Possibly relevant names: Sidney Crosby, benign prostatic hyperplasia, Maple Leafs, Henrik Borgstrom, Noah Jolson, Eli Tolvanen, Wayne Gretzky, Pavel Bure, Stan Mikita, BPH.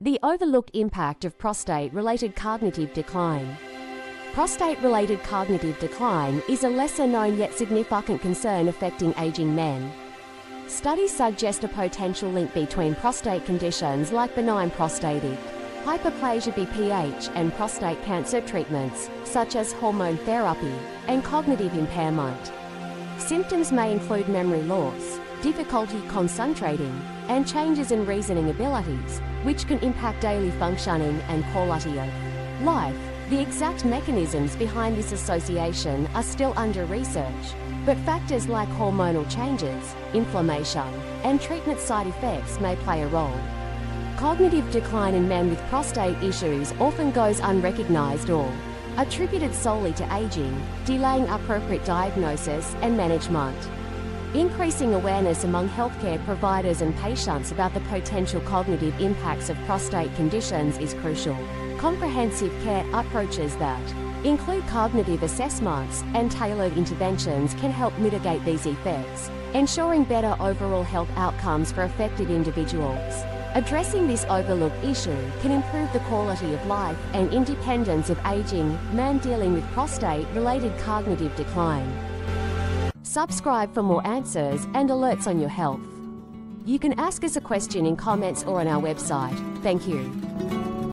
The overlooked impact of prostate-related cognitive decline. Prostate-related cognitive decline is a lesser-known yet significant concern affecting aging men. Studies suggest a potential link between prostate conditions like benign prostatic hyperplasia (BPH) and prostate cancer treatments, such as hormone therapy, and cognitive impairment. Symptoms may include memory loss, difficulty concentrating, and changes in reasoning abilities, which can impact daily functioning and quality of life. The exact mechanisms behind this association are still under research, but factors like hormonal changes, inflammation, and treatment side effects may play a role. Cognitive decline in men with prostate issues often goes unrecognized or attributed solely to aging, delaying appropriate diagnosis and management. Increasing awareness among healthcare providers and patients about the potential cognitive impacts of prostate conditions is crucial. Comprehensive care approaches that include cognitive assessments and tailored interventions can help mitigate these effects, ensuring better overall health outcomes for affected individuals. Addressing this overlooked issue can improve the quality of life and independence of aging men dealing with prostate-related cognitive decline. Subscribe for more answers and alerts on your health. You can ask us a question in comments or on our website. Thank you.